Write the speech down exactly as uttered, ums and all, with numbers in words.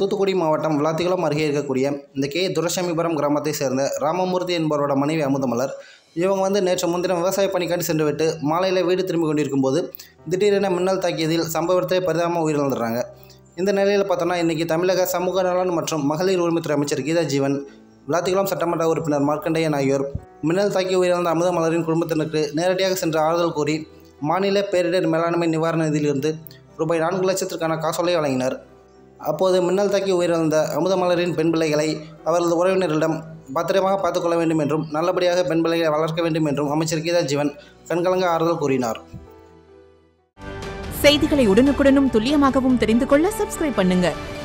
தூத்துக்குடி மாவட்டம் விளாத்திகுளம் அருகே இருக்கக்கூடிய இந்த கே துரசமிபுரம் கிராமத்தை சேர்ந்த ராமமூர்த்தி என்பவரோட மனைவி அமுதமலர் இவங்க வந்து நேற்று முன்தினம் விவசாய பணிக்காண்டி சென்றுவிட்டு மாலையில் வீடு திரும்பி கொண்டிருக்கும் போது திடீரென மின்னல் தாக்கியதில் சம்பவத்தை பரிதாபமாக உயிரிழந்துடுறாங்க. இந்த நிலையில் பார்த்தோன்னா இன்றைக்கி தமிழக சமூக நலன் மற்றும் மகளிர் உரிமைத்துறை அமைச்சர் கீதா ஜீவன், விளாத்திகுளம் சட்டமன்ற உறுப்பினர் மார்க்கண்டையன் ஆகியோர் மின்னல் தாக்கி உயிரிழந்த அமுதமலரின் குடும்பத்தினருக்கு நேரடியாக சென்று ஆறுதல் கூறி மாநில பேரிடர் மேலாண்மை நிவாரண நிதியிலிருந்து ரூபாய் நான்கு லட்சத்திற்கான காசோலை வழங்கினர். அப்போது மின்னல் தாக்கி உயிரிழந்த அமுதமலரின் பெண் பிள்ளைகளை அவரது உறவினரிடம் பத்திரமாக பார்த்துக்கொள்ள வேண்டும் என்றும் நல்லபடியாக பெண் பிள்ளைகளை வளர்க்க வேண்டும் என்றும் அமைச்சர் கீதா ஜீவன் கண்கலங்க ஆறுதல் கூறினார். செய்திகளை உடனுக்குடனும் துல்லியமாகவும் தெரிந்து கொள்ள சப்ஸ்கிரைப் பண்ணுங்க.